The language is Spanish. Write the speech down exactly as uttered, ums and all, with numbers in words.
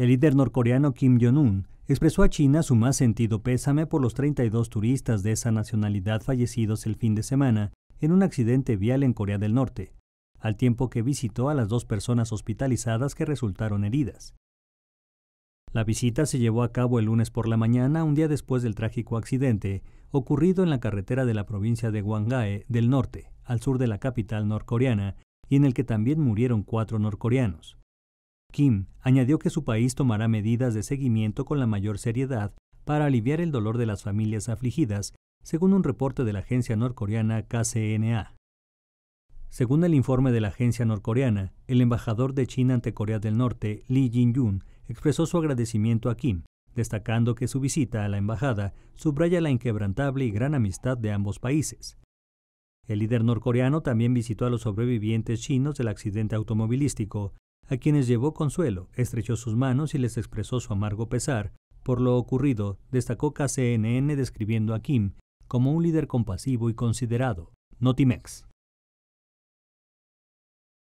El líder norcoreano Kim Jong-un expresó a China su más sentido pésame por los treinta y dos turistas de esa nacionalidad fallecidos el fin de semana en un accidente vial en Corea del Norte, al tiempo que visitó a las dos personas hospitalizadas que resultaron heridas. La visita se llevó a cabo el lunes por la mañana, un día después del trágico accidente ocurrido en la carretera de la provincia de Hwanghae del Norte, al sur de la capital norcoreana, y en el que también murieron cuatro norcoreanos. Kim añadió que su país tomará medidas de seguimiento con la mayor seriedad para aliviar el dolor de las familias afligidas, según un reporte de la agencia norcoreana K C N A. Según el informe de la agencia norcoreana, el embajador de China ante Corea del Norte, Li Jinjun, expresó su agradecimiento a Kim, destacando que su visita a la embajada subraya la inquebrantable y gran amistad de ambos países. El líder norcoreano también visitó a los sobrevivientes chinos del accidente automovilístico, a quienes llevó consuelo, estrechó sus manos y les expresó su amargo pesar por lo ocurrido, destacó K C N N describiendo a Kim como un líder compasivo y considerado. Notimex.